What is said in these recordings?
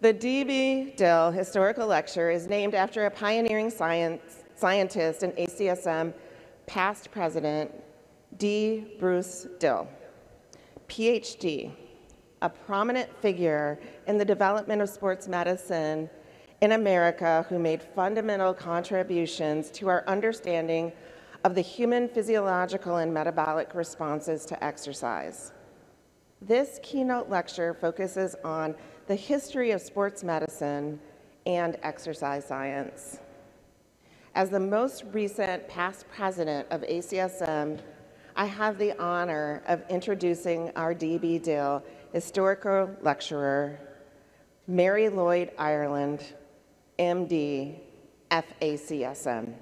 The D.B. Dill Historical Lecture is named after a pioneering scientist and ACSM past president, D. Bruce Dill, PhD, a prominent figure in the development of sports medicine in America who made fundamental contributions to our understanding of the human physiological and metabolic responses to exercise. This keynote lecture focuses on the history of sports medicine and exercise science. As the most recent past president of ACSM, I have the honor of introducing our D.B. Dill Historical Lecturer, Mary Lloyd Ireland, MD, FACSM.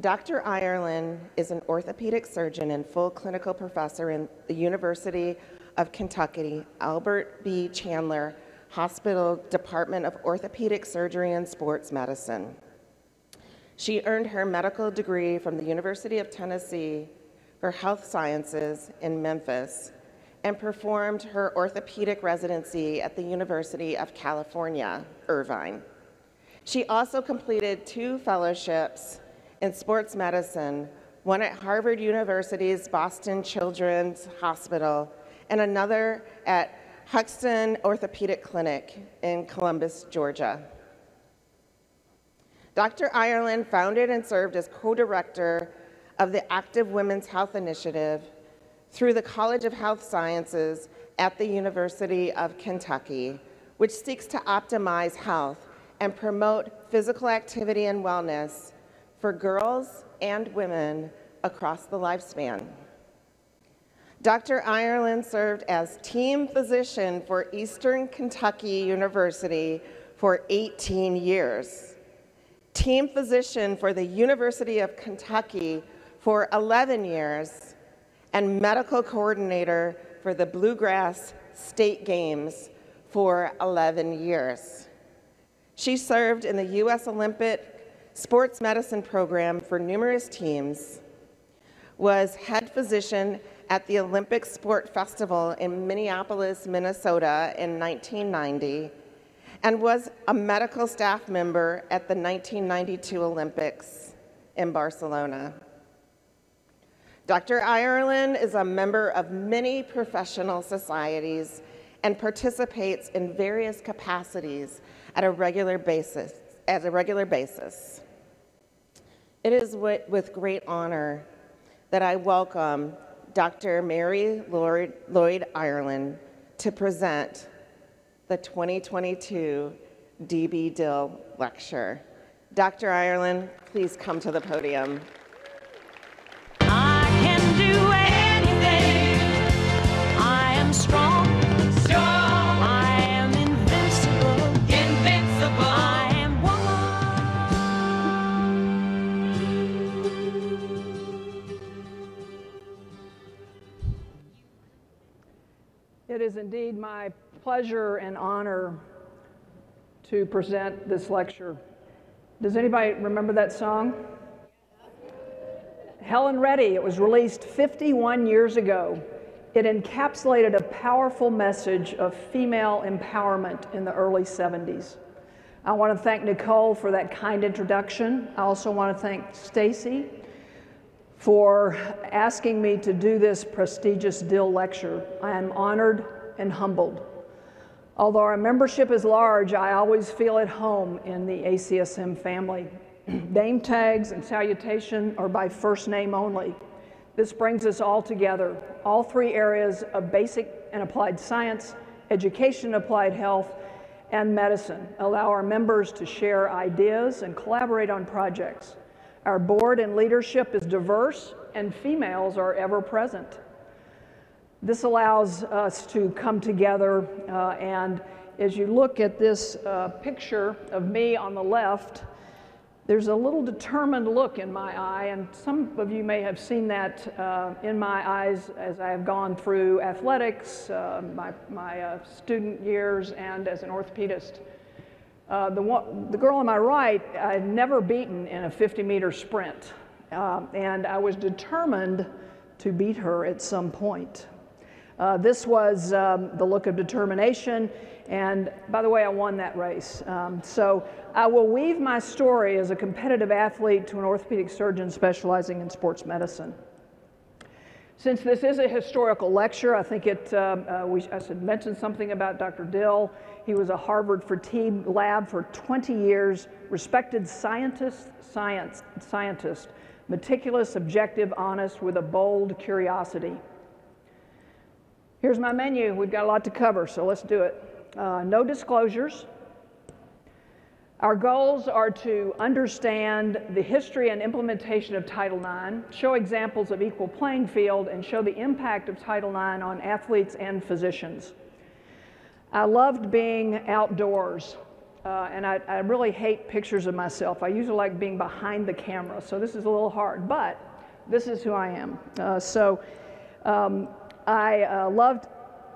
Dr. Ireland is an orthopedic surgeon and full clinical professor in the University of Kentucky, Albert B. Chandler Hospital, Department of Orthopedic Surgery and Sports Medicine. She earned her medical degree from the University of Tennessee for health sciences in Memphis and performed her orthopedic residency at the University of California, Irvine. She also completed 2 fellowships in sports medicine, one at Harvard University's Boston Children's Hospital, and another at Huxton Orthopedic Clinic in Columbus, Georgia. Dr. Ireland founded and served as co-director of the Active Women's Health Initiative through the College of Health Sciences at the University of Kentucky, which seeks to optimize health and promote physical activity and wellness for girls and women across the lifespan. Dr. Ireland served as team physician for Eastern Kentucky University for 18 years, team physician for the University of Kentucky for 11 years, and medical coordinator for the Bluegrass State Games for 11 years. She served in the U.S. Olympic Sports Medicine Program for numerous teams, was head physician at the Olympic Sport Festival in Minneapolis, Minnesota in 1990, and was a medical staff member at the 1992 Olympics in Barcelona. Dr. Ireland is a member of many professional societies and participates in various capacities at a regular basis. It is with great honor that I welcome Dr. Mary Lloyd Ireland to present the 2022 D.B. Dill Lecture. Dr. Ireland, please come to the podium. I can do anything. I am strong. It is indeed my pleasure and honor to present this lecture. Does anybody remember that song? Helen Reddy. It was released 51 years ago. It encapsulated a powerful message of female empowerment in the early 70s. I want to thank Nicole for that kind introduction. I also want to thank Stacy for asking me to do this prestigious Dill Lecture. I am honored and humbled. Although our membership is large, I always feel at home in the ACSM family. Name tags and salutation are by first name only. This brings us all together, all 3 areas of basic and applied science, education, applied health, and medicine. Allow our members to share ideas and collaborate on projects. Our board and leadership is diverse, and females are ever present. This allows us to come together, and as you look at this picture of me on the left, there's a little determined look in my eye, and some of you may have seen that in my eyes as I have gone through athletics, my student years, and as an orthopedist. The girl on my right, I had never beaten in a 50-meter sprint, and I was determined to beat her at some point. This was the look of determination, and by the way, I won that race. So I will weave my story as a competitive athlete to an orthopedic surgeon specializing in sports medicine. Since this is a historical lecture, I think I should mention something about Dr. Dill. He was a Harvard fatigue lab for 20 years, respected scientist, meticulous, objective, honest, with a bold curiosity. Here's my menu. We've got a lot to cover, so let's do it. No disclosures. Our goals are to understand the history and implementation of Title IX, show examples of equal playing field, and show the impact of Title IX on athletes and physicians. I loved being outdoors, and I really hate pictures of myself. I usually like being behind the camera, so this is a little hard, but this is who I am. I loved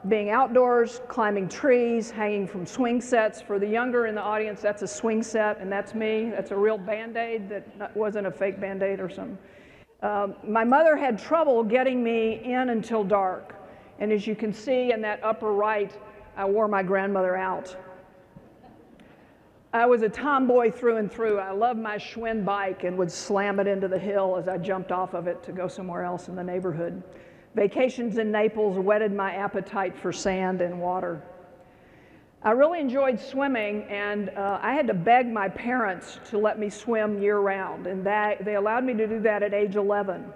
being outdoors, climbing trees, hanging from swing sets. For the younger in the audience, that's a swing set, and that's me. That's a real Band-Aid that wasn't a fake Band-Aid or something. My mother had trouble getting me in until dark, and as you can see in that upper right, I wore my grandmother out. I was a tomboy through and through. I loved my Schwinn bike and would slam it into the hill as I jumped off of it to go somewhere else in the neighborhood. Vacations in Naples whetted my appetite for sand and water. I really enjoyed swimming, and I had to beg my parents to let me swim year-round, and they allowed me to do that at age 11.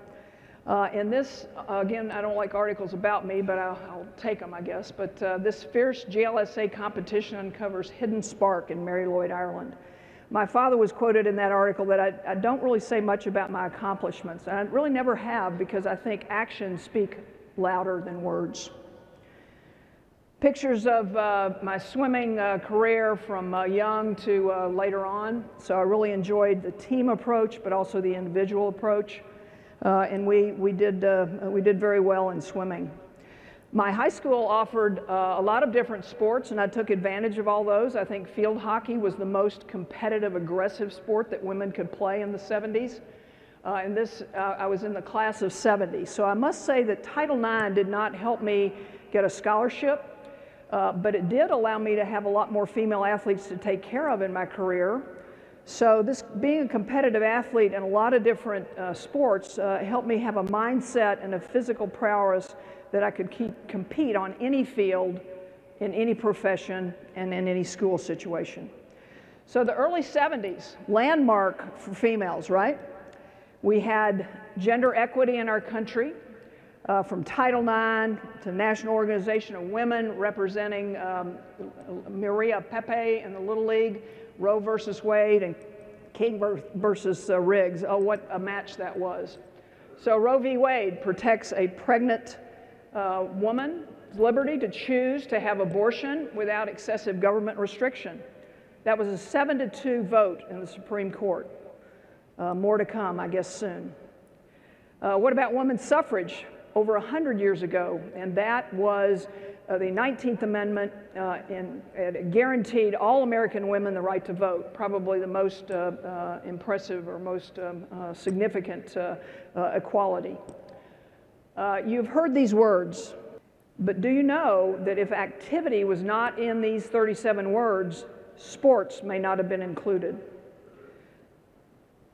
And this, again, I don't like articles about me, but I'll take them, I guess, but this fierce JLSA competition uncovers hidden spark in Mary Lloyd Ireland. My father was quoted in that article that I don't really say much about my accomplishments, and I really never have, because I think actions speak louder than words. Pictures of my swimming career from young to later on. So I really enjoyed the team approach, but also the individual approach, and we did very well in swimming. My high school offered a lot of different sports, and I took advantage of all those. I think field hockey was the most competitive, aggressive sport that women could play in the 70s. And this, I was in the class of 70. So I must say that Title IX did not help me get a scholarship, but it did allow me to have a lot more female athletes to take care of in my career. So this, being a competitive athlete in a lot of different sports, helped me have a mindset and a physical prowess that I could compete on any field, in any profession, and in any school situation. So the early 70s, landmark for females, right? We had gender equity in our country, from Title IX to National Organization of Women representing Maria Pepe in the Little League, Roe versus Wade, and King versus Riggs. Oh, what a match that was. So Roe v. Wade protects a pregnant woman's liberty to choose to have abortion without excessive government restriction. That was a 7-2 vote in the Supreme Court. More to come, I guess, soon. What about women's suffrage? Over 100 years ago, and that was the 19th Amendment, and it guaranteed all American women the right to vote, probably the most impressive or most significant equality. You've heard these words, but do you know that if activity was not in these 37 words, sports may not have been included?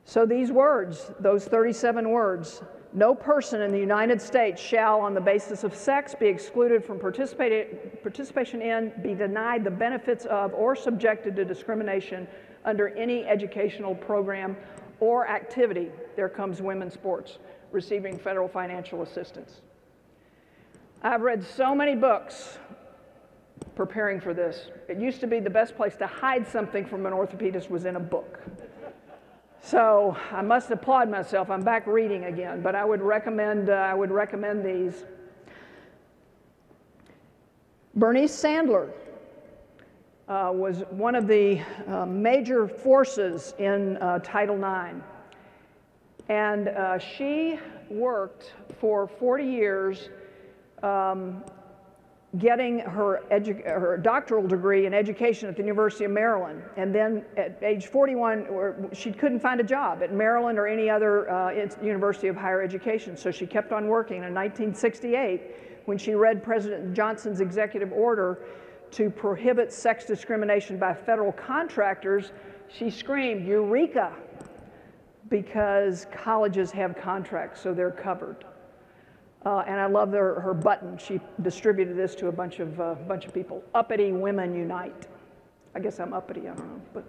So these words, those 37 words, no person in the United States shall, on the basis of sex, be excluded from participation in, be denied the benefits of, or subjected to discrimination under any educational program or activity. There comes women's sports receiving federal financial assistance. I've read so many books preparing for this. It used to be the best place to hide something from an orthopedist was in a book. So I must applaud myself. I'm back reading again, but I would recommend these. Bernice Sandler was one of the major forces in Title IX, and she worked for 40 years getting her doctoral degree in education at the University of Maryland, and then at age 41, she couldn't find a job at Maryland or any other university of higher education, so she kept on working. In 1968, when she read President Johnson's executive order to prohibit sex discrimination by federal contractors, she screamed, "Eureka!" because colleges have contracts, so they're covered. And I love her button. She distributed this to a bunch of people. Uppity Women Unite. I guess I'm uppity, I don't know. But,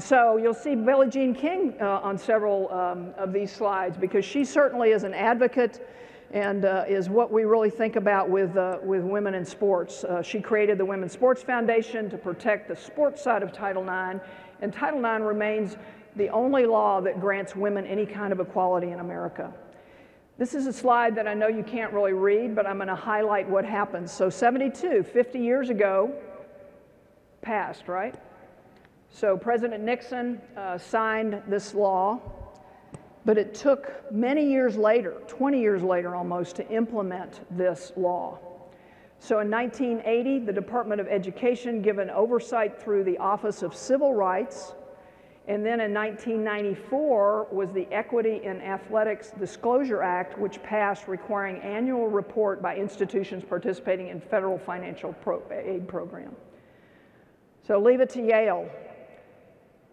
so you'll see Billie Jean King on several of these slides, because she certainly is an advocate and is what we really think about with women in sports. She created the Women's Sports Foundation to protect the sports side of Title IX, and Title IX remains the only law that grants women any kind of equality in America. This is a slide that I know you can't really read, but I'm going to highlight what happens. So 72, 50 years ago, passed, right? So President Nixon signed this law, but it took many years later, 20 years later almost, to implement this law. So in 1980, the Department of Education given oversight through the Office of Civil Rights. And then in 1994 was the Equity in Athletics Disclosure Act, which passed, requiring annual report by institutions participating in federal financial aid program. So leave it to Yale.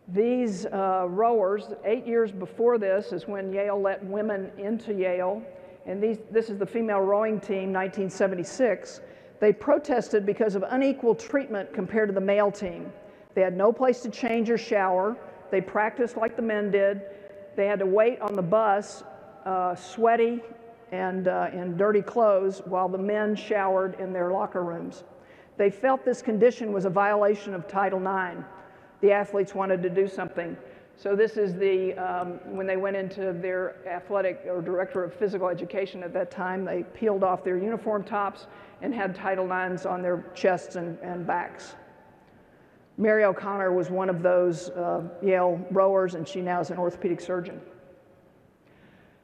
These rowers, 8 years before this is when Yale let women into Yale, and this is the female rowing team, 1976. They protested because of unequal treatment compared to the male team. They had no place to change or shower. They practiced like the men did. They had to wait on the bus, sweaty and in dirty clothes, while the men showered in their locker rooms. They felt this condition was a violation of Title IX. The athletes wanted to do something. So this is the, when they went into their athletic or director of physical education at that time, they peeled off their uniform tops and had Title IXs on their chests and backs. Mary O'Connor was one of those Yale rowers, and she now is an orthopedic surgeon.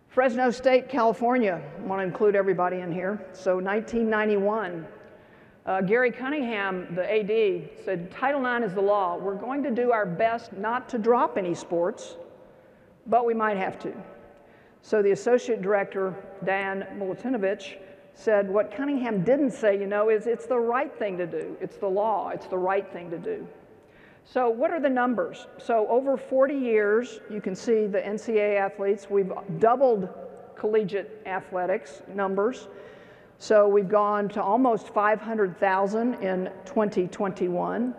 Fresno State, California. I want to include everybody in here. So 1991, Gary Cunningham, the AD, said Title IX is the law. We're going to do our best not to drop any sports, but we might have to. So the associate director, Dan Milutinovich, said what Cunningham didn't say, is it's the right thing to do. It's the law. It's the right thing to do. So what are the numbers? So over 40 years, you can see the NCAA athletes. We've doubled collegiate athletics numbers. So we've gone to almost 500,000 in 2021.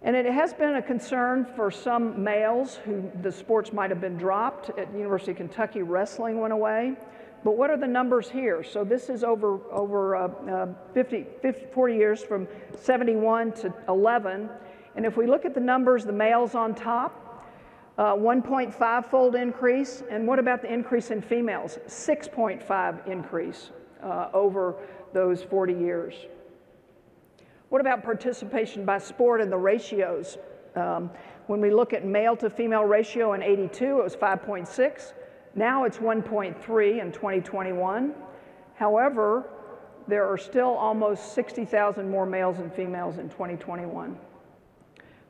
And it has been a concern for some males who the sports might have been dropped. At the University of Kentucky, wrestling went away. But what are the numbers here? So this is over 40 years, from 71 to 11. And if we look at the numbers, the males on top, 1.5-fold increase. And what about the increase in females? 6.5 increase over those 40 years. What about participation by sport and the ratios? When we look at male to female ratio in 82, it was 5.6. Now it's 1.3 in 2021. However, there are still almost 60,000 more males and females in 2021.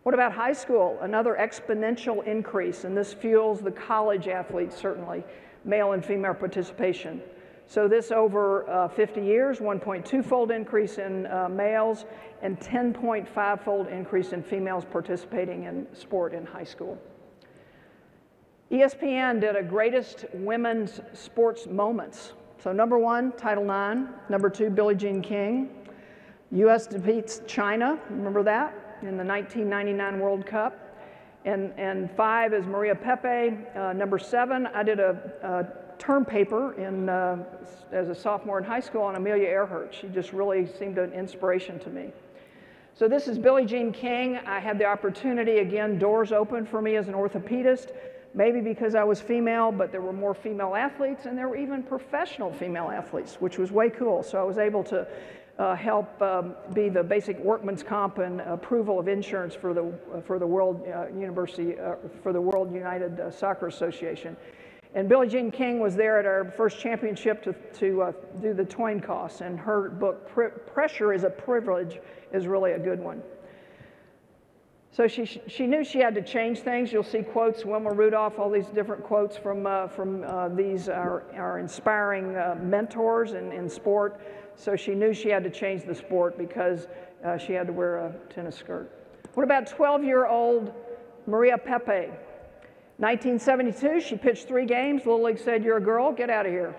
What about high school? Another exponential increase, and this fuels the college athletes, certainly, male and female participation. So this over 50 years, 1.2-fold increase in males and 10.5-fold increase in females participating in sport in high school. ESPN did a greatest women's sports moments. So number one, Title IX. Number two, Billie Jean King. U.S. defeats China, remember that, in the 1999 World Cup. And five is Maria Pepe. Number seven, I did a term paper as a sophomore in high school on Amelia Earhart. She just really seemed an inspiration to me. So this is Billie Jean King. I had the opportunity, again, doors open for me as an orthopedist. Maybe because I was female, but there were more female athletes, and there were even professional female athletes, which was way cool. So I was able to help be the basic workman's comp and approval of insurance for the World United Soccer Association. And Billie Jean King was there at our first championship to do the Toyn Cost, and her book, Pressure is a Privilege, is really a good one. So she knew she had to change things. You'll see quotes, Wilma Rudolph, all these different quotes from these our inspiring mentors in sport. So she knew she had to change the sport because she had to wear a tennis skirt. What about 12-year-old Maria Pepe? 1972, she pitched 3 games. Little League said, "You're a girl, get out of here."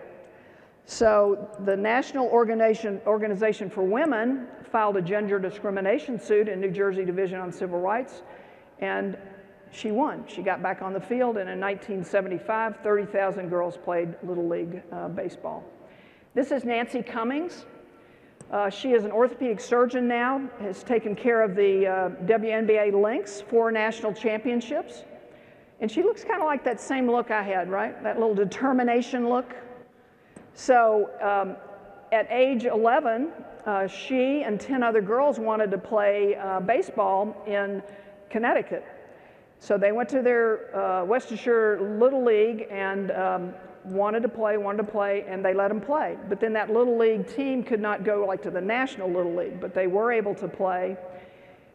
So the National Organization for Women filed a gender discrimination suit in New Jersey Division on Civil Rights, and she won. She got back on the field, and in 1975, 30,000 girls played Little League baseball. This is Nancy Cummings. She is an orthopedic surgeon now, has taken care of the WNBA Lynx, 4 national championships, and she looks kind of like that same look I had, right? That little determination look. So at age 11, she and 10 other girls wanted to play baseball in Connecticut. So they went to their Worcestershire Little League and wanted to play, and they let them play. But then that Little League team could not go like to the National Little League, but they were able to play,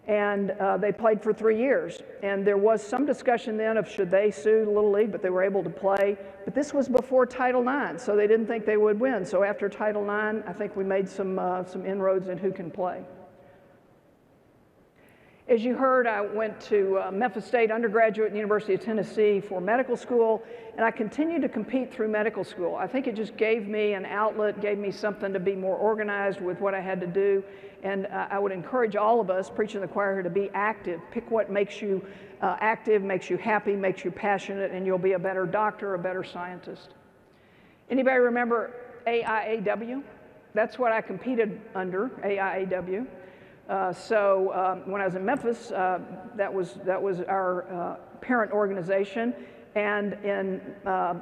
and they played for 3 years. And there was some discussion then of should they sue the Little League, but they were able to play. But this was before Title IX, so they didn't think they would win. So after Title IX, I think we made some inroads in who can play. As you heard, I went to Memphis State undergraduate and University of Tennessee for medical school, and I continued to compete through medical school. I think it just gave me an outlet, gave me something to be more organized with what I had to do, and I would encourage all of us, preaching the choir here, to be active. Pick what makes you active, makes you happy, makes you passionate, and you'll be a better doctor, a better scientist. Anybody remember AIAW? That's what I competed under, AIAW. When I was in Memphis, that was our parent organization, and in the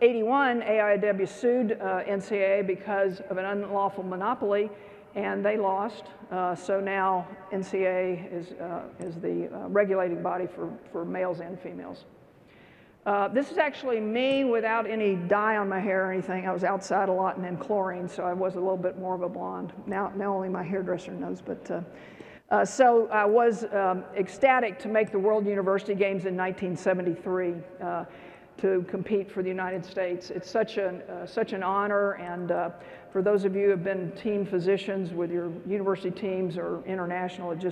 81, AIAW sued NCAA because of an unlawful monopoly, and they lost. So now NCAA is the regulating body for males and females. This is actually me without any dye on my hair or anything. I was outside a lot and in chlorine, so I was a little bit more of a blonde. Now only my hairdresser knows, but so I was ecstatic to make the World University Games in 1973 to compete for the United States. It's such an honor, and for those of you who have been team physicians with your university teams or international, it's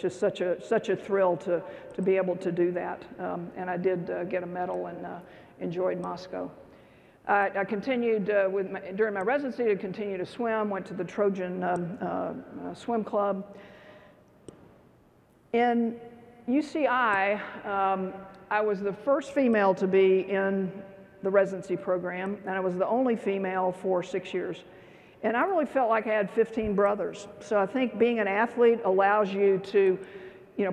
just such a thrill to be able to do that. And I did get a medal and enjoyed Moscow. I continued during my residency to continue to swim. Went to the Trojan Swim Club. In UCI. I was the first female to be in the residency program, and I was the only female for 6 years. And I really felt like I had 15 brothers. So I think being an athlete allows you to,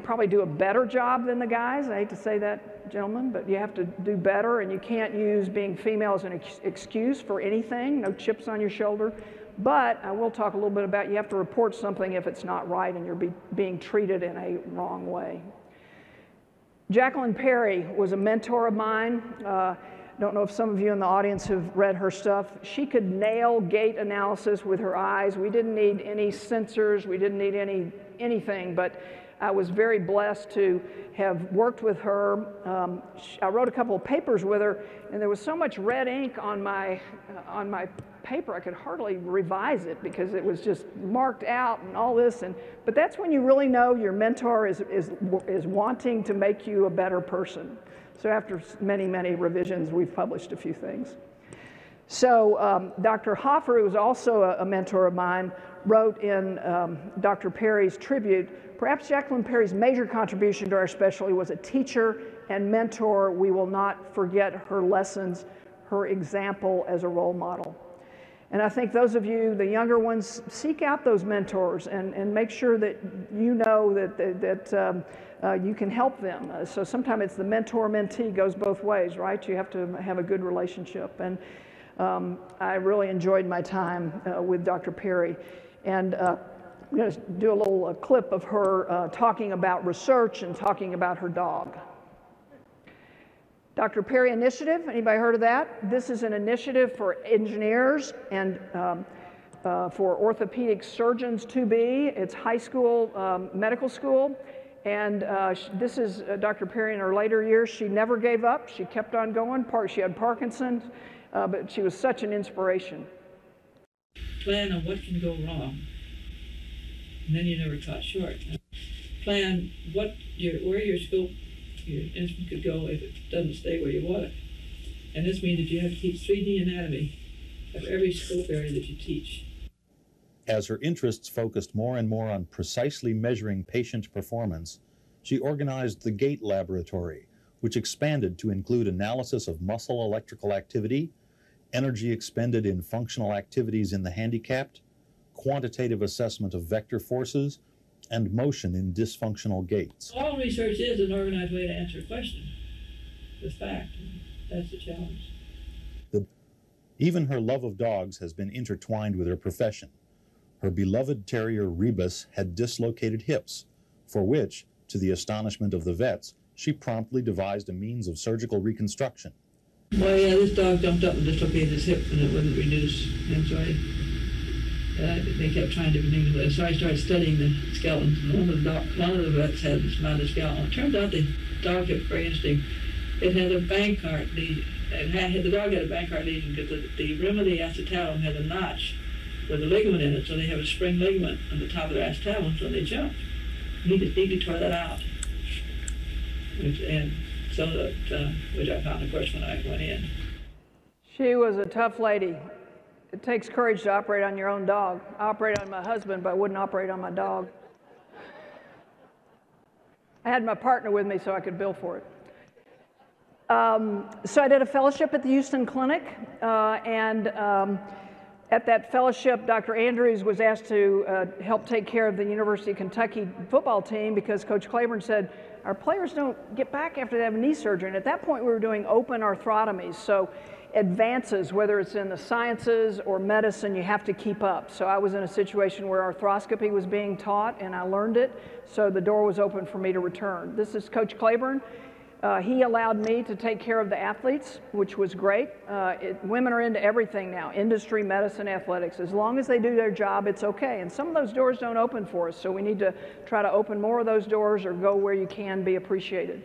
probably do a better job than the guys. I hate to say that, gentlemen, but you have to do better, and you can't use being female as an excuse for anything, no chips on your shoulder. But I will talk a little bit about you have to report something if it's not right and you're being treated in a wrong way. Jacquelin Perry was a mentor of mine. I don't know if some of you in the audience have read her stuff. She could nail gait analysis with her eyes. We didn't need any sensors. We didn't need anything, but I was very blessed to have worked with her. I wrote a couple of papers with her, and there was so much red ink on my paper, I could hardly revise it because it was just marked out and all this. But that's when you really know your mentor is wanting to make you a better person. So after many, many revisions, we've published a few things. So Dr. Hoffer, who was also a mentor of mine, wrote in Dr. Perry's tribute, "Perhaps Jacquelin Perry's major contribution to our specialty was a teacher and mentor. We will not forget her lessons, her example as a role model." And I think those of you, the younger ones, seek out those mentors and make sure that you know that you can help them. So sometimes it's the mentor-mentee goes both ways, right? You have to have a good relationship. And I really enjoyed my time with Dr. Perry. And I'm going to do a little clip of her talking about research and talking about her dog. Dr. Perry Initiative, anybody heard of that? This is an initiative for engineers and for orthopedic surgeons to be. It's high school, medical school, And this is Dr. Perry in her later years. She never gave up. She kept on going. She had Parkinson's, but she was such an inspiration. Plan on what can go wrong, and then you're never caught short. Plan what where your scope, your instrument could go if it doesn't stay where you want it. And this means that you have to teach 3D anatomy of every scope area that you teach. As her interests focused more and more on precisely measuring patient performance, she organized the GATE laboratory, which expanded to include analysis of muscle electrical activity, energy expended in functional activities in the handicapped, quantitative assessment of vector forces, and motion in dysfunctional gaits. All research is an organized way to answer a question with fact. That's the challenge. Even her love of dogs has been intertwined with her profession. Her beloved terrier Rebus had dislocated hips, for which, to the astonishment of the vets, she promptly devised a means of surgical reconstruction. Well, yeah, this dog jumped up and dislocated his hip, and it wouldn't reduce. And so they kept trying different things. So I started studying the skeletons, and one of the vets had this mounted skeleton. It turned out the dog had very interesting. It had a Bankart lesion. The dog had a Bankart lesion because the rim of the acetabulum had a notch with a ligament in it, so they have a spring ligament on the top of their acetabulum, so they jumped. He just needed to tore that out. Which I found, of course, when I went in. She was a tough lady. It takes courage to operate on your own dog. I operate on my husband, but I wouldn't operate on my dog. I had my partner with me so I could bill for it. So I did a fellowship at the Houston Clinic, at that fellowship, Dr. Andrews was asked to help take care of the University of Kentucky football team because Coach Claiborne said, our players don't get back after they have knee surgery. And at that point, we were doing open arthrotomies. So advances, whether it's in the sciences or medicine, you have to keep up. So I was in a situation where arthroscopy was being taught, and I learned it. So the door was open for me to return. This is Coach Claiborne. He allowed me to take care of the athletes, which was great. Women are into everything now, industry, medicine, athletics. As long as they do their job, it's okay. And some of those doors don't open for us, so we need to try to open more of those doors or go where you can be appreciated.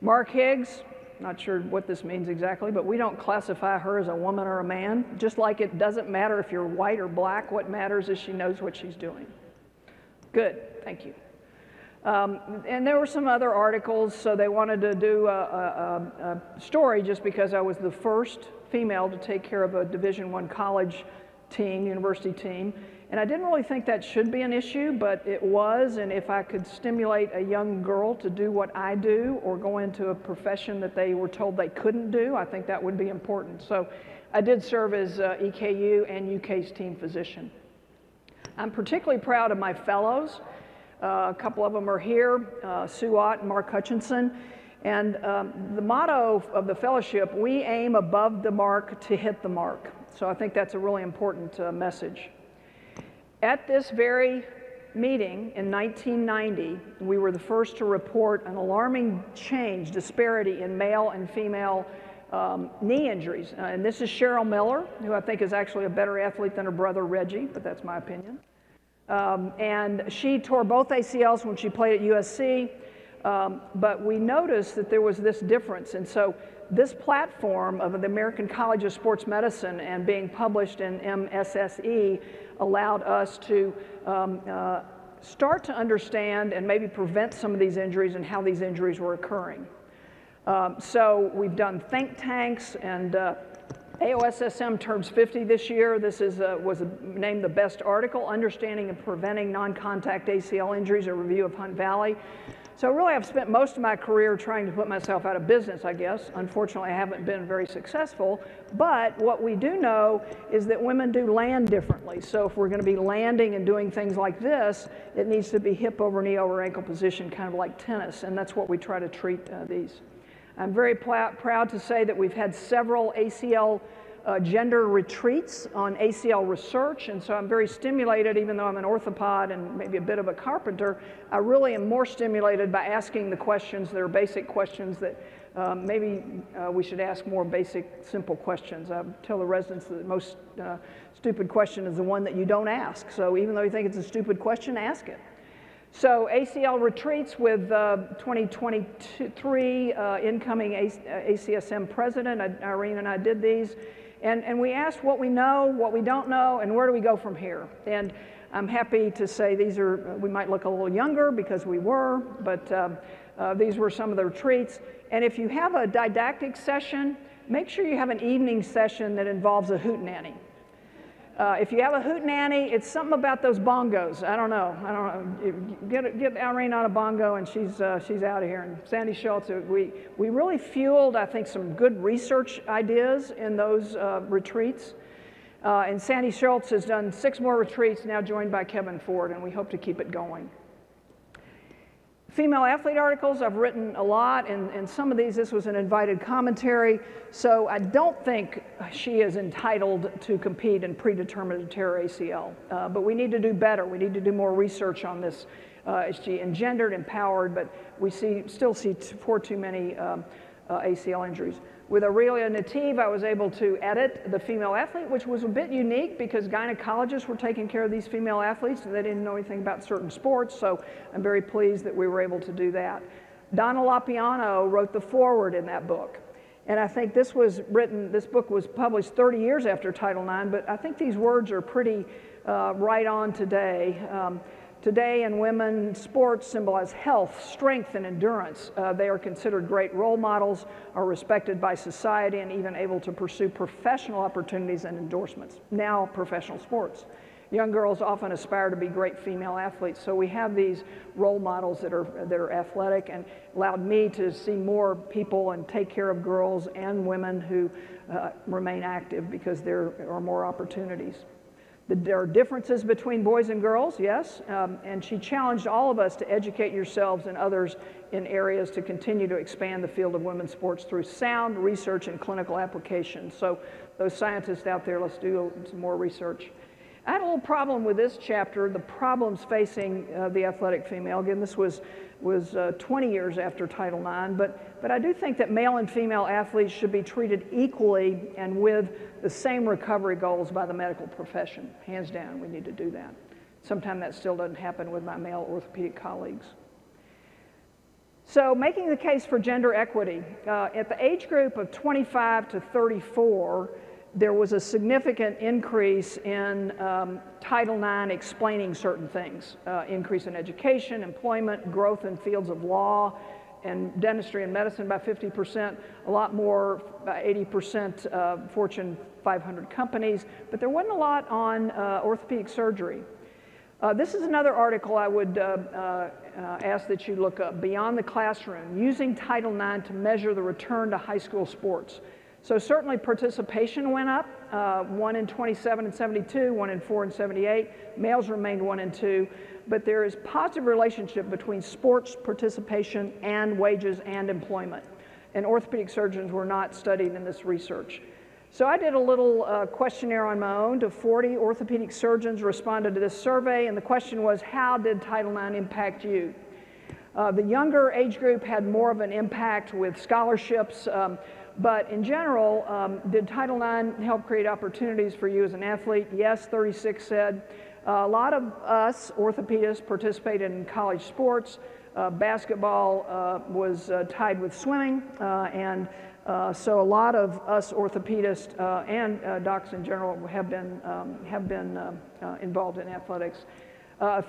Mark Higgs, not sure what this means exactly, but we don't classify her as a woman or a man. Just like it doesn't matter if you're white or black, what matters is she knows what she's doing. Good, thank you. And there were some other articles, so they wanted to do a story just because I was the first female to take care of a Division I college team, university team. And I didn't really think that should be an issue, but it was. And if I could stimulate a young girl to do what I do or go into a profession that they were told they couldn't do, I think that would be important. So I did serve as EKU and UK's team physician. I'm particularly proud of my fellows. A couple of them are here, Sue Ott and Mark Hutchinson. And the motto of the fellowship, we aim above the mark to hit the mark. So I think that's a really important message. At this very meeting in 1990, we were the first to report an alarming change, disparity in male and female knee injuries. And this is Cheryl Miller, who I think is actually a better athlete than her brother Reggie, but that's my opinion. And she tore both ACLs when she played at USC, but we noticed that there was this difference. And so this platform of the American College of Sports Medicine and being published in MSSE allowed us to start to understand and maybe prevent some of these injuries and how these injuries were occurring. So we've done think tanks and AOSSM turns 50 this year. This is was named the best article, Understanding and Preventing Non-Contact ACL Injuries, a review of Hunt Valley. So really I've spent most of my career trying to put myself out of business, I guess. Unfortunately, I haven't been very successful, but what we do know is that women do land differently. So if we're going to be landing and doing things like this, it needs to be hip over knee over ankle position, kind of like tennis, and that's what we try to treat these. I'm very proud to say that we've had several ACL gender retreats on ACL research, and so I'm very stimulated, even though I'm an orthopod and maybe a bit of a carpenter, I really am more stimulated by asking the questions that are basic questions that maybe we should ask more basic, simple questions. I tell the residents that the most stupid question is the one that you don't ask, so even though you think it's a stupid question, ask it. So ACL retreats with 2023 incoming ACSM president. Irene and I did these. And we asked what we know, what we don't know, and where do we go from here. And I'm happy to say these are, we might look a little younger because we were, but these were some of the retreats. And if you have a didactic session, make sure you have an evening session that involves a hootenanny. If you have a hootenanny, it's something about those bongos. I don't know. Get Irene on a bongo, and she's out of here. And Sandy Schultz, we really fueled, I think, some good research ideas in those retreats. And Sandy Schultz has done 6 more retreats, now joined by Kevin Ford, and we hope to keep it going. Female athlete articles, I've written a lot, and some of these, this was an invited commentary, so I don't think she is entitled to compete in predetermined tear ACL, but we need to do better. We need to do more research on this. She engendered, empowered, but we still see far too many ACL injuries. With Aurelia Nativ, I was able to edit the female athlete, which was a bit unique because gynecologists were taking care of these female athletes and they didn't know anything about certain sports, so I'm very pleased that we were able to do that. Donna Lapiano wrote the foreword in that book. And I think this was written, this book was published 30 years after Title IX, but I think these words are pretty right on today. Today in women, sports symbolize health, strength, and endurance. They are considered great role models, are respected by society, and even able to pursue professional opportunities and endorsements. Now, professional sports. Young girls often aspire to be great female athletes, so we have these role models that are athletic and allowed me to see more people and take care of girls and women who remain active because there are more opportunities. There are differences between boys and girls, yes, and she challenged all of us to educate yourselves and others in areas to continue to expand the field of women's sports through sound research and clinical application. So those scientists out there, let's do some more research. I had a little problem with this chapter, the problems facing the athletic female. Again, this was 20 years after Title IX, but I do think that male and female athletes should be treated equally and with the same recovery goals by the medical profession. Hands down, we need to do that. Sometimes that still doesn't happen with my male orthopedic colleagues. So making the case for gender equity. At the age group of 25 to 34, there was a significant increase in Title IX explaining certain things, increase in education, employment, growth in fields of law, and dentistry and medicine by 50%, a lot more, by 80% Fortune 500 companies, but there wasn't a lot on orthopedic surgery. This is another article I would ask that you look up, Beyond the Classroom, Using Title IX to Measure the Return to High School Sports. So certainly participation went up, 1 in 27 and 72, 1 in 4 and 78. Males remained 1 in 2. But there is positive relationship between sports participation and wages and employment. And orthopedic surgeons were not studied in this research. So I did a little questionnaire on my own to 40 orthopedic surgeons responded to this survey. And the question was, how did Title IX impact you? The younger age group had more of an impact with scholarships. But in general, did Title IX help create opportunities for you as an athlete? Yes, 36 said. A lot of us orthopedists participated in college sports. Basketball was tied with swimming, and so a lot of us orthopedists and docs in general have been involved in athletics.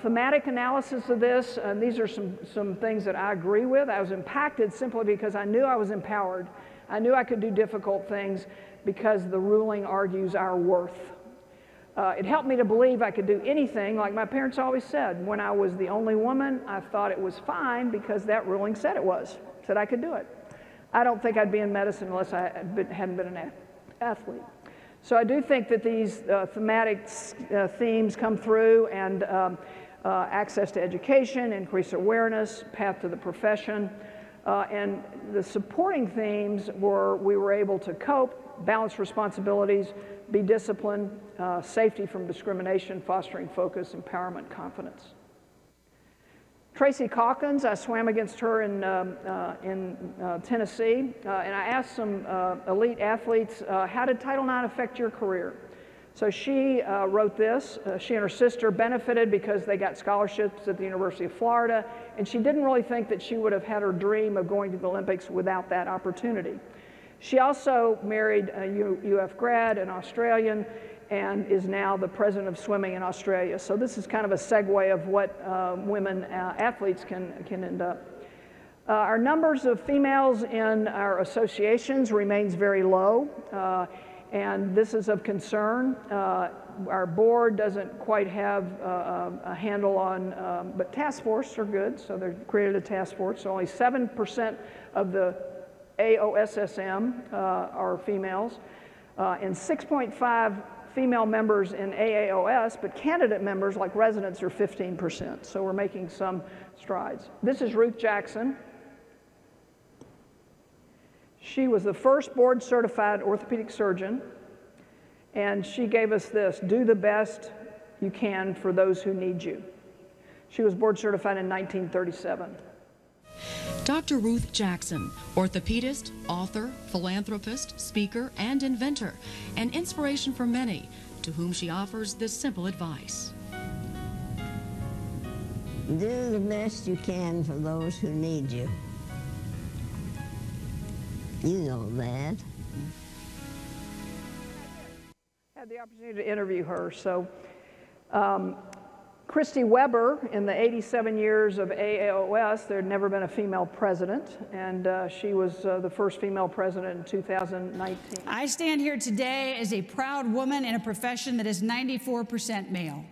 Thematic analysis of this, and these are some things that I agree with. I was impacted simply because I knew I was empowered. I knew I could do difficult things because the ruling argues our worth. It helped me to believe I could do anything, like my parents always said. When I was the only woman, I thought it was fine because that ruling said it was, said I could do it. I don't think I'd be in medicine unless I hadn't been an athlete. So I do think that these thematic themes come through, and access to education, increased awareness, path to the profession. And the supporting themes were we were able to cope, balance responsibilities, be disciplined, safety from discrimination, fostering focus, empowerment, confidence. Tracy Calkins, I swam against her in Tennessee, and I asked some elite athletes, how did Title IX affect your career? So she wrote this. She and her sister benefited because they got scholarships at the University of Florida, and she didn't really think that she would have had her dream of going to the Olympics without that opportunity. She also married a UF grad, an Australian, and is now the president of swimming in Australia. So this is kind of a segue of what women athletes can end up. Our numbers of females in our associations remains very low, and this is of concern. Our board doesn't quite have a handle on, but task forces are good, so they created a task force. So only 7% of the AOSSM are females, and 6.5 female members in AAOS, but candidate members like residents are 15%, so we're making some strides. This is Ruth Jackson. She was the first board-certified orthopedic surgeon, and she gave us this, do the best you can for those who need you. She was board-certified in 1937. Dr. Ruth Jackson, orthopedist, author, philanthropist, speaker, and inventor, an inspiration for many, to whom she offers this simple advice. Do the best you can for those who need you. You know that. I had the opportunity to interview her, so. Christy Weber, in the 87 years of AAOS, there had never been a female president, and she was the first female president in 2019. I stand here today as a proud woman in a profession that is 94% male.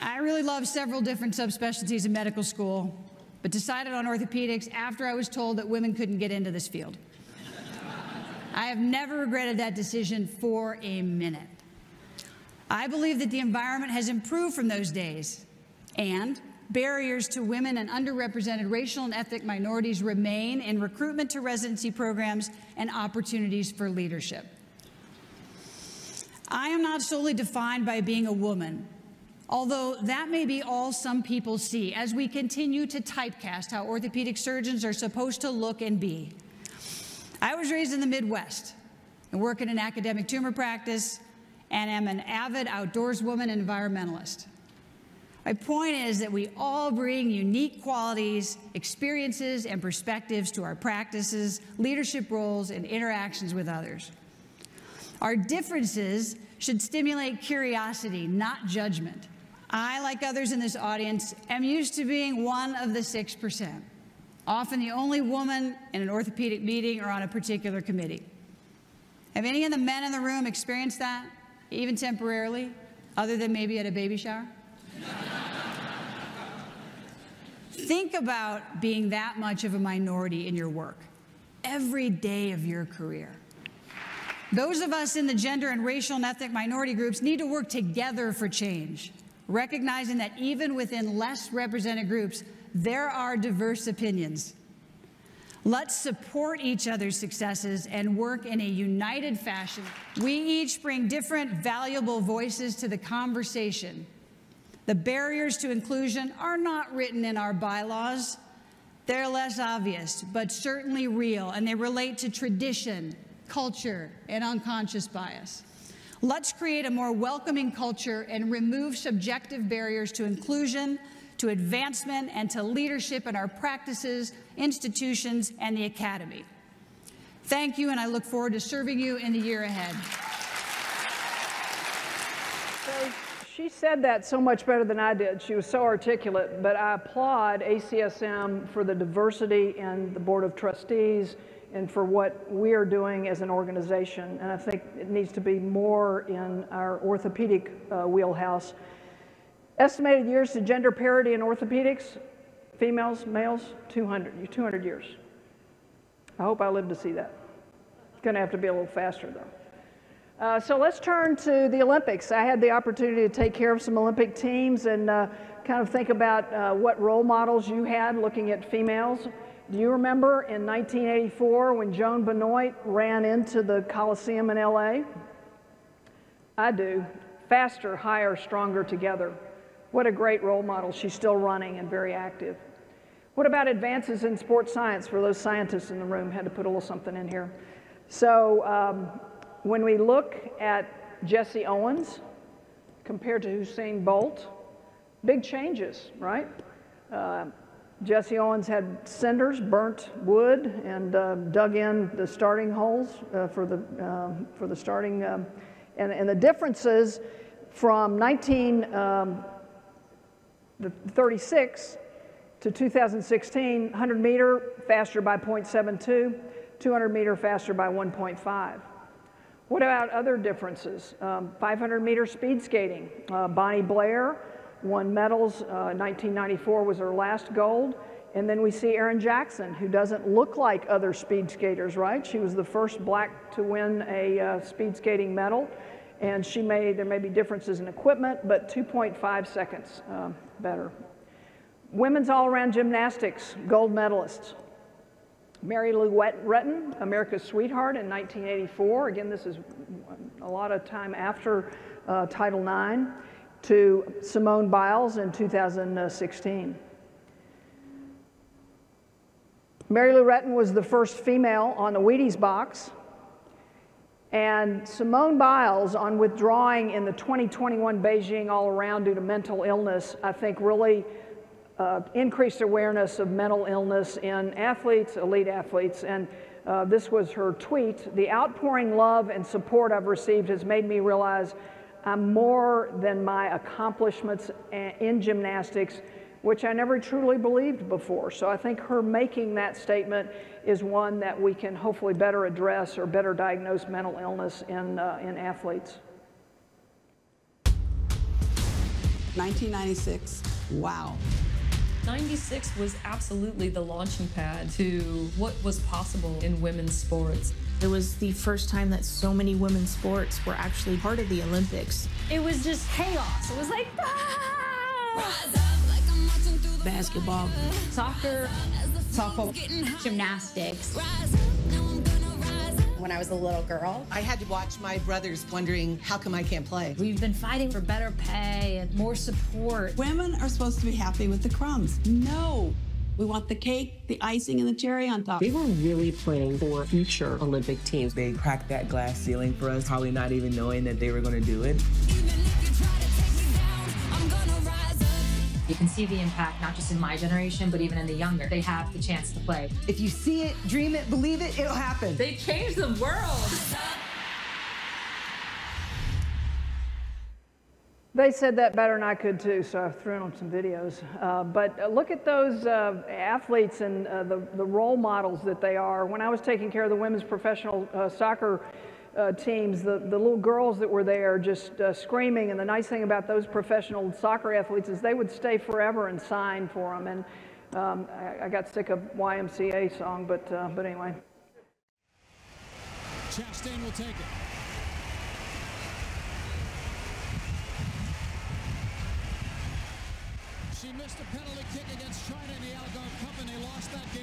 I really loved several different subspecialties in medical school, but decided on orthopedics after I was told that women couldn't get into this field. I have never regretted that decision for a minute. I believe that the environment has improved from those days, and barriers to women and underrepresented racial and ethnic minorities remain in recruitment to residency programs and opportunities for leadership. I am not solely defined by being a woman, although that may be all some people see as we continue to typecast how orthopedic surgeons are supposed to look and be. I was raised in the Midwest and work in an academic tumor practice and am an avid outdoors woman and environmentalist. My point is that we all bring unique qualities, experiences, and perspectives to our practices, leadership roles, and interactions with others. Our differences should stimulate curiosity, not judgment. I, like others in this audience, am used to being one of the 6%. Often the only woman in an orthopedic meeting or on a particular committee. Have any of the men in the room experienced that, even temporarily, other than maybe at a baby shower? Think about being that much of a minority in your work, every day of your career. Those of us in the gender and racial and ethnic minority groups need to work together for change, recognizing that even within less represented groups, there are diverse opinions. Let's support each other's successes and work in a united fashion. We each bring different valuable voices to the conversation. The barriers to inclusion are not written in our bylaws. They're less obvious, but certainly real, and they relate to tradition, culture, and unconscious bias. Let's create a more welcoming culture and remove subjective barriers to inclusion, to advancement, and to leadership in our practices, institutions, and the academy. Thank you, and I look forward to serving you in the year ahead. So she said that so much better than I did. She was so articulate, but I applaud ACSM for the diversity and the Board of Trustees and for what we are doing as an organization. And I think it needs to be more in our orthopedic wheelhouse. Estimated years to gender parity in orthopedics, females, males, 200 years. I hope I live to see that. It's going to have to be a little faster, though. So let's turn to the Olympics. I had the opportunity to take care of some Olympic teams and kind of think about what role models you had looking at females. Do you remember in 1984 when Joan Benoit ran into the Coliseum in LA? I do. Faster, higher, stronger together. What a great role model. She's still running and very active. What about advances in sports science? For those scientists in the room, had to put a little something in here. So when we look at Jesse Owens compared to Usain Bolt, big changes, right? Jesse Owens had cinders, burnt wood, and dug in the starting holes for the starting. And the differences from 1936 to 2016, 100 meter faster by 0.72, 200 meter faster by 1.5. What about other differences? 500 meter speed skating. Bonnie Blair won medals. 1994 was her last gold. And then we see Erin Jackson, who doesn't look like other speed skaters, right? She was the first black to win a speed skating medal. And she may, there may be differences in equipment, but 2.5 seconds better. Women's all-around gymnastics, gold medalists. Mary Lloyd Ireland, America's sweetheart in 1984. Again, this is a lot of time after Title IX, to Simone Biles in 2016. Mary Lloyd Ireland was the first female on the Wheaties box. And Simone Biles, on withdrawing in the 2021 Beijing all-around due to mental illness, I think really increased awareness of mental illness in athletes, elite athletes, and this was her tweet. "The outpouring love and support I've received has made me realize I'm more than my accomplishments in gymnastics, which I never truly believed before." So I think her making that statement is one that we can hopefully better address or better diagnose mental illness in athletes. 1996, wow. 96 was absolutely the launching pad to what was possible in women's sports. It was the first time that so many women's sports were actually part of the Olympics. It was just chaos. It was like, ah! Basketball, soccer, softball, gymnastics. When I was a little girl, I had to watch my brothers wondering, how come I can't play? We've been fighting for better pay and more support. Women are supposed to be happy with the crumbs. No, we want the cake, the icing, and the cherry on top. They were really playing for future Olympic teams. They cracked that glass ceiling for us, probably not even knowing that they were going to do it. You can see the impact, not just in my generation, but even in the younger. They have the chance to play. If you see it, dream it, believe it, it'll happen. They changed the world. They said that better than I could too, so I've thrown on some videos. But look at those athletes and the role models that they are. When I was taking care of the women's professional soccer teams, the little girls that were there just screaming, and the nice thing about those professional soccer athletes is they would stay forever and sign for them, and I got sick of YMCA song, but anyway. Chastain will take it. She missed a penalty kick against China in the Algarve Cup, and they lost that game.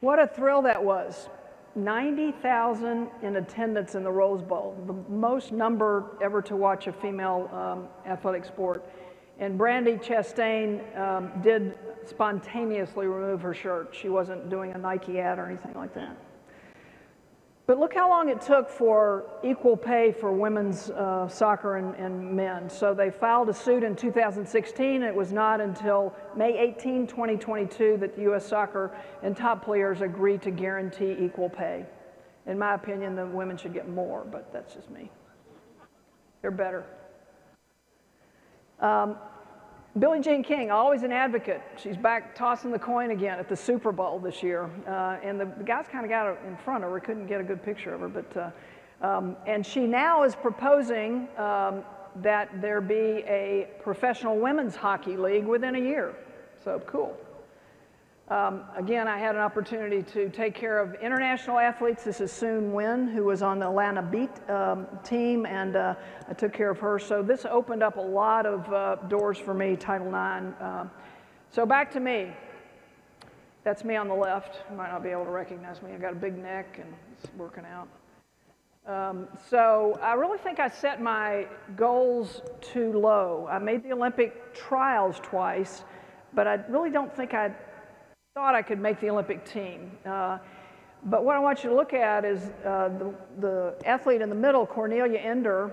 What a thrill that was. 90,000 in attendance in the Rose Bowl, the most number ever to watch a female athletic sport. And Brandi Chastain did spontaneously remove her shirt. She wasn't doing a Nike ad or anything like that. But look how long it took for equal pay for women's soccer and men. So they filed a suit in 2016, and it was not until May 18, 2022 that the U.S. soccer and top players agreed to guarantee equal pay. In my opinion, the women should get more, but that's just me. They're better. Billie Jean King, always an advocate. She's back tossing the coin again at the Super Bowl this year. And the guys kind of got in front of her. Couldn't get a good picture of her. But, and she now is proposing that there be a professional women's hockey league within a year. So cool. Again, I had an opportunity to take care of international athletes. This is Soon Nguyen, who was on the Atlanta Beat team, and I took care of her. So this opened up a lot of doors for me, Title IX. So back to me. That's me on the left. You might not be able to recognize me. I got a big neck and it's working out. So I really think I set my goals too low. I made the Olympic trials twice, but I really don't think I thought I could make the Olympic team. But what I want you to look at is the athlete in the middle, Cornelia Ender,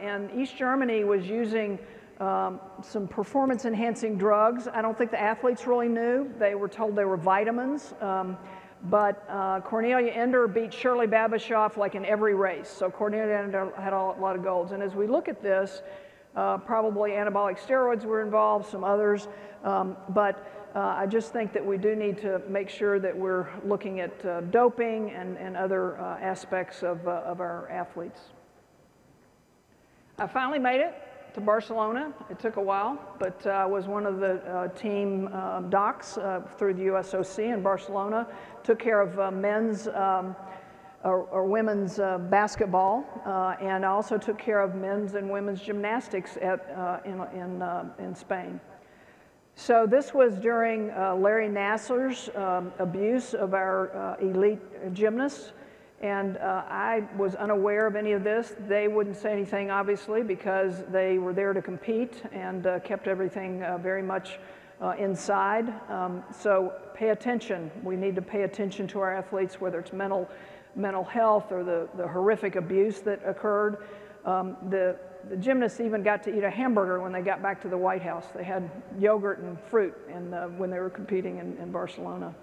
and East Germany was using some performance-enhancing drugs. I don't think the athletes really knew. They were told they were vitamins. But Cornelia Ender beat Shirley Babashoff like in every race. So Cornelia Ender had a lot of golds. And as we look at this, probably anabolic steroids were involved, some others. But I just think that we do need to make sure that we're looking at doping and other aspects of our athletes. I finally made it to Barcelona. It took a while, but I was one of the team docs through the USOC in Barcelona. Took care of men's or women's basketball, and I also took care of men's and women's gymnastics at, in Spain. So this was during Larry Nassar's abuse of our elite gymnasts. And I was unaware of any of this. They wouldn't say anything, obviously, because they were there to compete and kept everything very much inside. So pay attention. We need to pay attention to our athletes, whether it's mental health or the horrific abuse that occurred. The gymnasts even got to eat a hamburger when they got back to the White House. They had yogurt and fruit and when they were competing in Barcelona.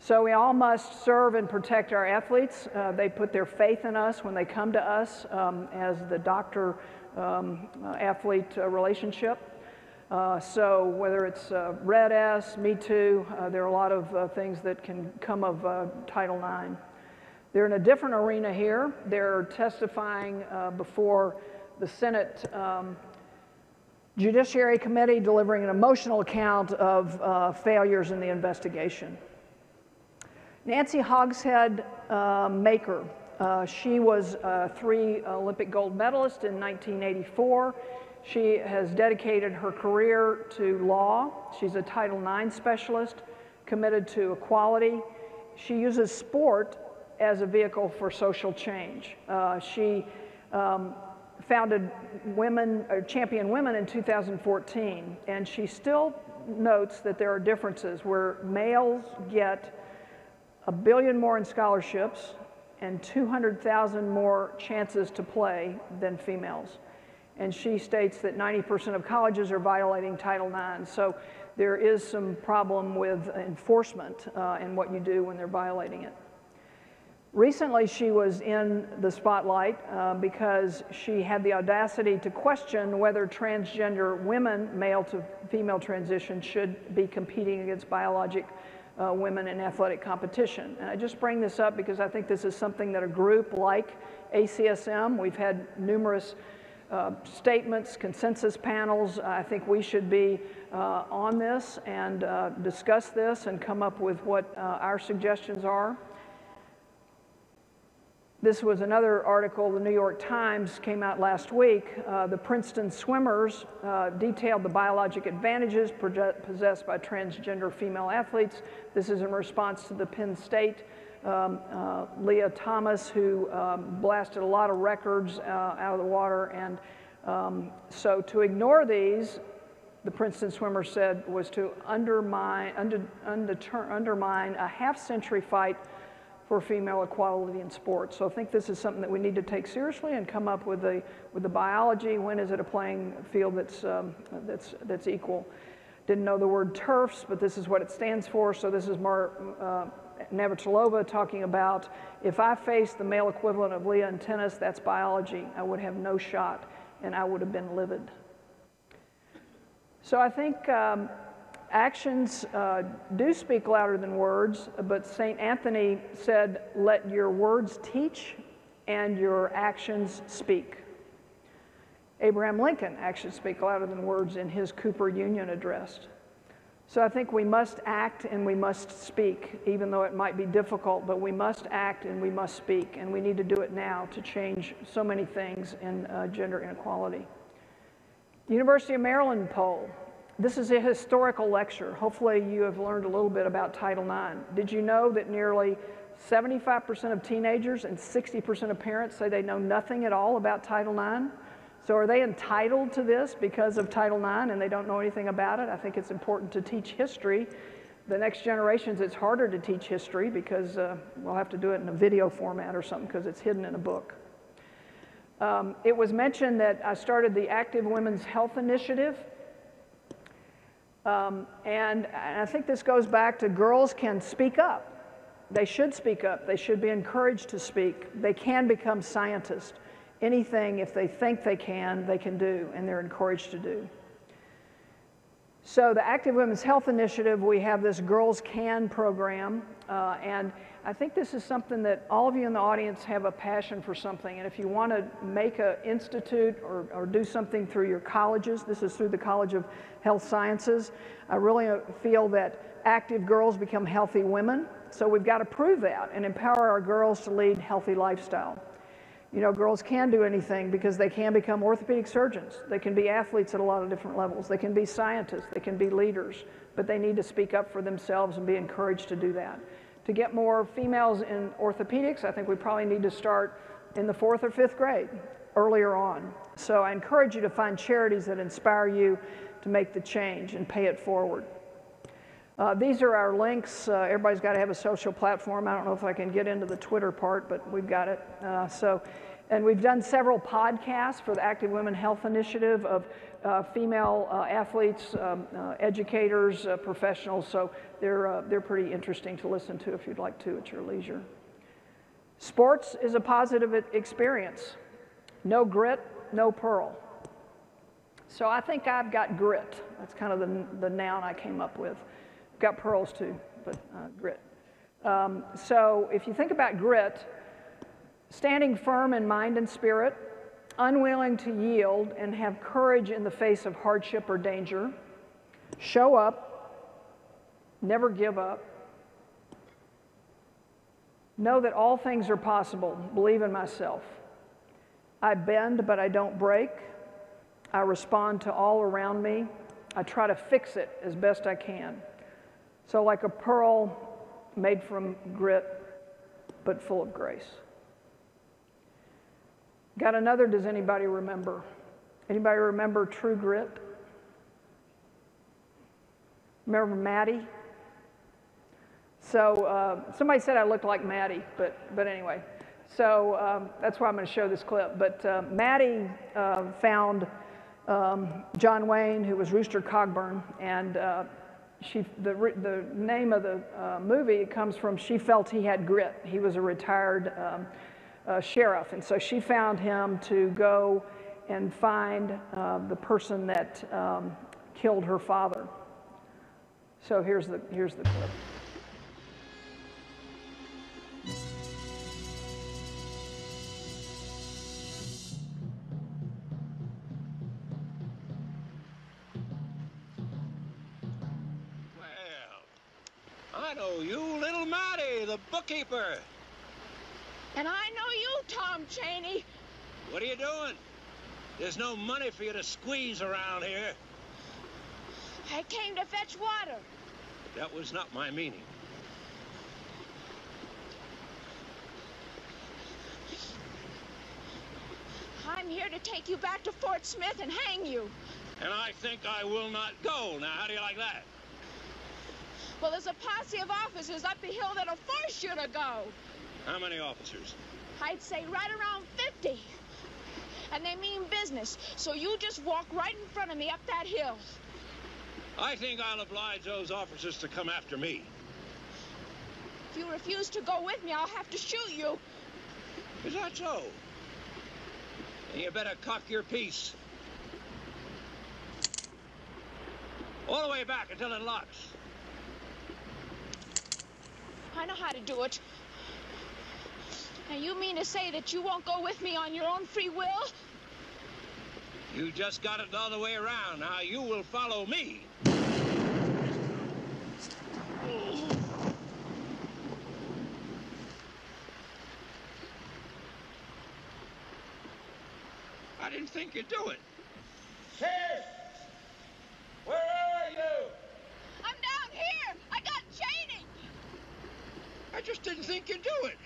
So we all must serve and protect our athletes. They put their faith in us when they come to us as the doctor-athlete relationship. So whether it's Red S, Me Too, there are a lot of things that can come of Title IX. They're in a different arena here. They're testifying before the Senate Judiciary Committee, delivering an emotional account of failures in the investigation. Nancy Hogshead Maker, she was three Olympic gold medalist in 1984. She has dedicated her career to law. She's a Title IX specialist, committed to equality. She uses sport as a vehicle for social change. She founded Women, or Champion Women in 2014, and she still notes that there are differences where males get $1 billion more in scholarships and 200,000 more chances to play than females. And she states that 90% of colleges are violating Title IX. So there is some problem with enforcement and what you do when they're violating it. Recently, she was in the spotlight because she had the audacity to question whether transgender women, male to female transition, should be competing against biologic women in athletic competition. And I just bring this up because I think this is something that a group like ACSM, we've had numerous statements, consensus panels. I think we should be on this and discuss this and come up with what our suggestions are. This was another article, the New York Times came out last week. The Princeton swimmers detailed the biologic advantages possessed by transgender female athletes. This is in response to the Penn State Leah Thomas, who blasted a lot of records out of the water. And so to ignore these, the Princeton swimmer said, was to undermine a half-century fight for female equality in sports. So I think this is something that we need to take seriously and come up with the biology. When is it a playing field that's equal? Didn't know the word TERFs, but this is what it stands for. So this is Mara Navratilova talking about, if I faced the male equivalent of Leah in tennis, that's biology. I would have no shot, and I would have been livid. So I think actions do speak louder than words, but St. Anthony said, let your words teach and your actions speak. Abraham Lincoln, actions speak louder than words in his Cooper Union address. So I think we must act and we must speak, even though it might be difficult, but we must act and we must speak, and we need to do it now to change so many things in gender inequality. University of Maryland poll. This is a historical lecture. Hopefully you have learned a little bit about Title IX. Did you know that nearly 75% of teenagers and 60% of parents say they know nothing at all about Title IX? So are they entitled to this because of Title IX and they don't know anything about it? I think it's important to teach history. The next generations, it's harder to teach history because we'll have to do it in a video format or something because it's hidden in a book. It was mentioned that I started the Active Women's Health Initiative. And I think this goes back to girls can speak up. They should speak up. They should be encouraged to speak. They can become scientists. Anything, if they think they can do, and they're encouraged to do. So the Active Women's Health Initiative, we have this Girls Can program, and I think this is something that all of you in the audience have a passion for something, and if you want to make an institute or do something through your colleges, this is through the College of Health Sciences, I really feel that active girls become healthy women, so we've got to prove that and empower our girls to lead healthy lifestyle. You know, girls can do anything because they can become orthopedic surgeons. They can be athletes at a lot of different levels. They can be scientists. They can be leaders. But they need to speak up for themselves and be encouraged to do that. To get more females in orthopedics, I think we probably need to start in the 4th or 5th grade, earlier on. So I encourage you to find charities that inspire you to make the change and pay it forward. These are our links. Everybody's got to have a social platform. I don't know if I can get into the Twitter part, but we've got it. And we've done several podcasts for the Active Women Health Initiative of female athletes, educators, professionals. So they're pretty interesting to listen to if you'd like to at your leisure. Sports is a positive experience. No grit, no pearl. So I think I've got grit. That's kind of the noun I came up with. Got pearls too, but grit. So if you think about grit, standing firm in mind and spirit, unwilling to yield and have courage in the face of hardship or danger, show up, never give up, know that all things are possible, believe in myself. I bend but I don't break, I respond to all around me, I try to fix it as best I can. So like a pearl made from grit, but full of grace. Got another, does anybody remember? Anybody remember True Grit? Remember Maddie? So somebody said I looked like Maddie, but anyway. So that's why I'm gonna show this clip. But Maddie found John Wayne, who was Rooster Cogburn, and the name of the movie comes from she felt he had grit. He was a retired sheriff, and so she found him to go and find the person that killed her father. So here's the clip. You, Little Maddie, the bookkeeper. And I know you, Tom Chaney. What are you doing? There's no money for you to squeeze around here. I came to fetch water. That was not my meaning. I'm here to take you back to Fort Smith and hang you. And I think I will not go. Now, how do you like that? Well, there's a posse of officers up the hill that'll force you to go. How many officers? I'd say right around 50. And they mean business, so you just walk right in front of me up that hill. I think I'll oblige those officers to come after me. If you refuse to go with me, I'll have to shoot you. Is that so? And you better cock your piece. All the way back until it locks. I know how to do it. Now, you mean to say that you won't go with me on your own free will? You just got it all the way around. Now, you will follow me. think you're doing? Sheriff! Where are you? I'm down here! I got Cheney! I just didn't think you'd do it.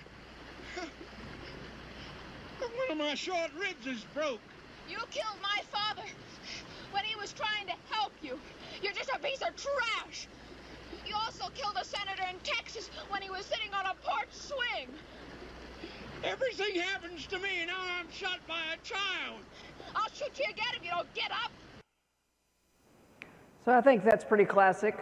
One of my short ribs is broke. You killed my father when he was trying to help you. You're just a piece of trash. You also killed a senator in Texas when he was sitting on a porch swing. Everything happens to me, and now I'm shot by a child. I'll shoot you again if you don't get up. So I think that's pretty classic.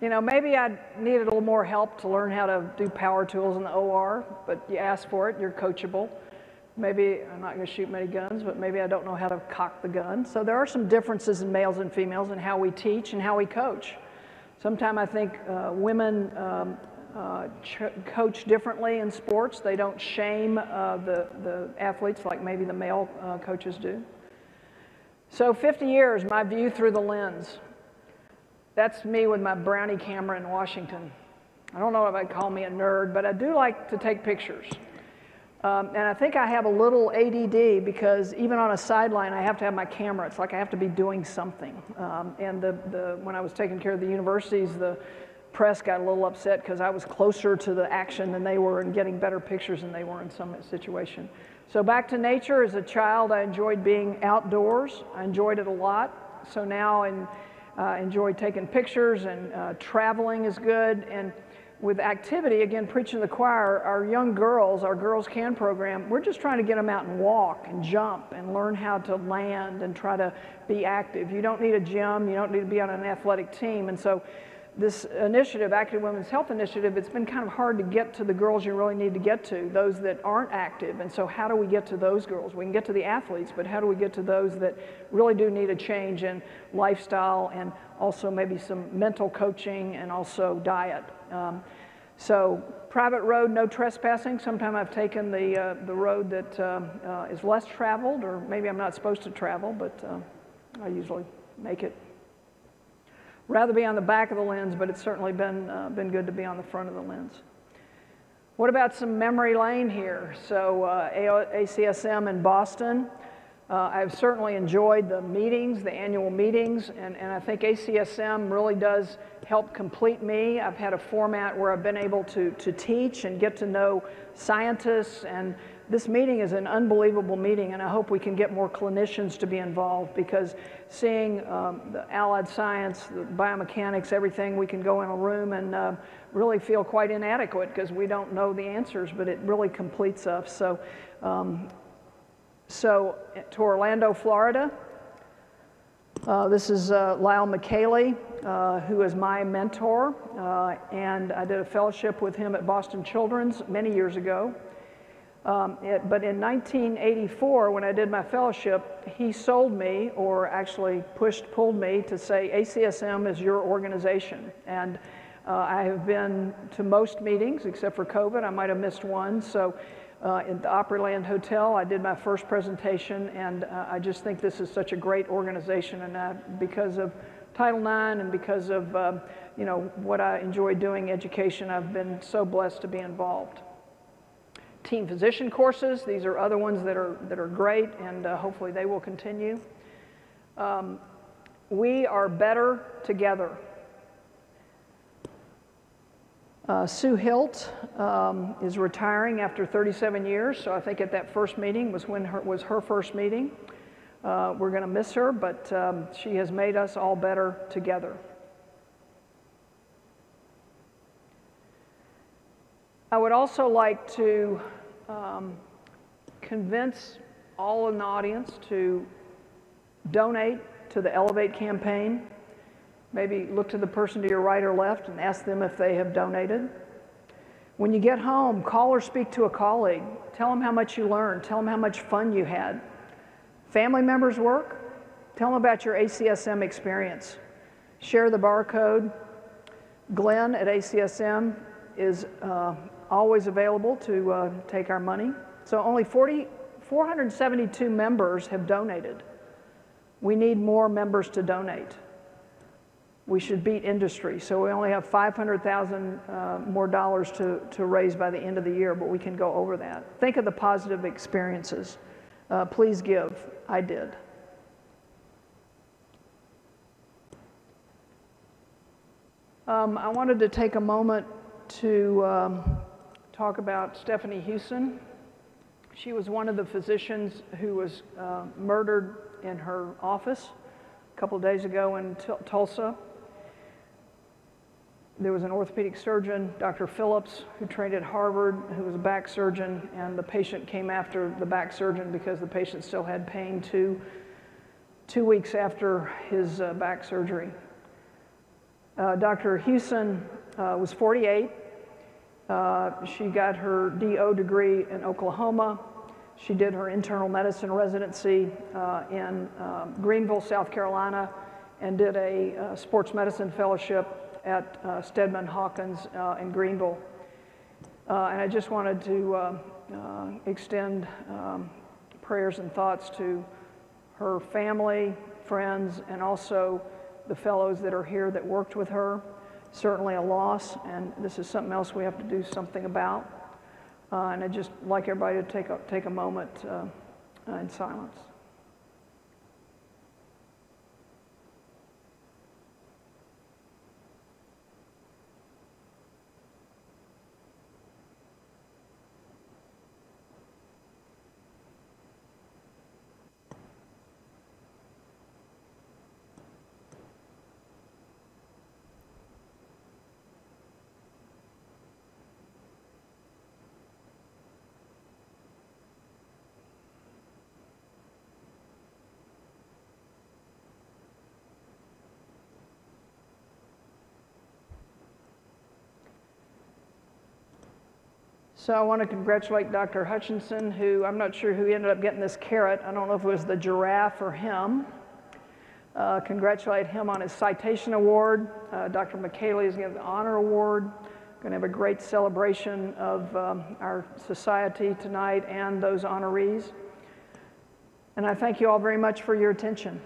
You know, maybe I needed a little more help to learn how to do power tools in the OR, but you ask for it, you're coachable. Maybe I'm not going to shoot many guns, but maybe I don't know how to cock the gun. So there are some differences in males and females in how we teach and how we coach. Sometimes I think women coach differently in sports. They don't shame the athletes like maybe the male coaches do. So 50 years, my view through the lens. That's me with my brownie camera in Washington. I don't know if I'd call me a nerd, but I do like to take pictures. And I think I have a little ADD because even on a sideline, I have to have my camera. It's like I have to be doing something. And when I was taking care of the universities, the press got a little upset because I was closer to the action than they were and getting better pictures than they were in some situation. So back to nature. As a child, I enjoyed being outdoors. I enjoyed it a lot. So now I enjoy taking pictures, and traveling is good. And with activity, again, preaching to the choir, our young girls, our Girls Can program, we're just trying to get them out and walk and jump and learn how to land and try to be active. You don't need a gym. You don't need to be on an athletic team. And so this initiative, Active Women's Health Initiative, it's been kind of hard to get to the girls you really need to get to, those that aren't active. And so how do we get to those girls? We can get to the athletes, but how do we get to those that really do need a change in lifestyle and also maybe some mental coaching and also diet? So private road, no trespassing. Sometimes I've taken the road that is less traveled, or maybe I'm not supposed to travel, but I usually make it. Rather be on the back of the lens, but it's certainly been good to be on the front of the lens. What about some memory lane here? So ACSM in Boston. I've certainly enjoyed the meetings, the annual meetings, and I think ACSM really does help complete me. I've had a format where I've been able to teach and get to know scientists, and this meeting is an unbelievable meeting, and I hope we can get more clinicians to be involved, because seeing the allied science, the biomechanics, everything, we can go in a room and really feel quite inadequate because we don't know the answers, but it really completes us. So, to Orlando, Florida. This is Lyle McKayley, who is my mentor, and I did a fellowship with him at Boston Children's many years ago. But in 1984, when I did my fellowship, he sold me, or actually pulled me to say, ACSM is your organization. And I have been to most meetings, except for COVID. I might have missed one. So at the Opryland Hotel, I did my first presentation, and I just think this is such a great organization. And because of Title IX and because of you know, what I enjoy doing, education, I've been so blessed to be involved. Team physician courses, these are other ones that are great, and hopefully they will continue. We are better together. Sue Hilt is retiring after 37 years, so I think at that first meeting was her first meeting. We're going to miss her, but she has made us all better together. I would also like to convince all in the audience to donate to the Elevate campaign. Maybe look to the person to your right or left and ask them if they have donated. When you get home, call or speak to a colleague. Tell them how much you learned. Tell them how much fun you had. Family members work. Tell them about your ACSM experience. Share the barcode. Glenn at ACSM is always available to take our money. So only 472 members have donated. We need more members to donate. We should beat industry. So we only have $500,000 more dollars to raise by the end of the year, but we can go over that. Think of the positive experiences. Please give. I did. I wanted to take a moment to talk about Stephanie Houston. She was one of the physicians who was murdered in her office a couple of days ago in Tulsa. There was an orthopedic surgeon, Dr. Phillips, who trained at Harvard, who was a back surgeon, and the patient came after the back surgeon because the patient still had pain two weeks after his back surgery. Dr. Houston was 48. She got her DO degree in Oklahoma. She did her internal medicine residency in Greenville, South Carolina, and did a sports medicine fellowship at Stedman Hawkins in Greenville. And I just wanted to extend prayers and thoughts to her family, friends, and also the fellows that are here that worked with her. Certainly a loss, and this is something else we have to do something about. And I'd just like everybody to take a moment in silence. So I want to congratulate Dr. Hutchinson, who I'm not sure who ended up getting this carrot. I don't know if it was the giraffe or him. Congratulate him on his citation award. Dr. McKaylee is getting the honor award. Going to have a great celebration of our society tonight and those honorees. And I thank you all very much for your attention.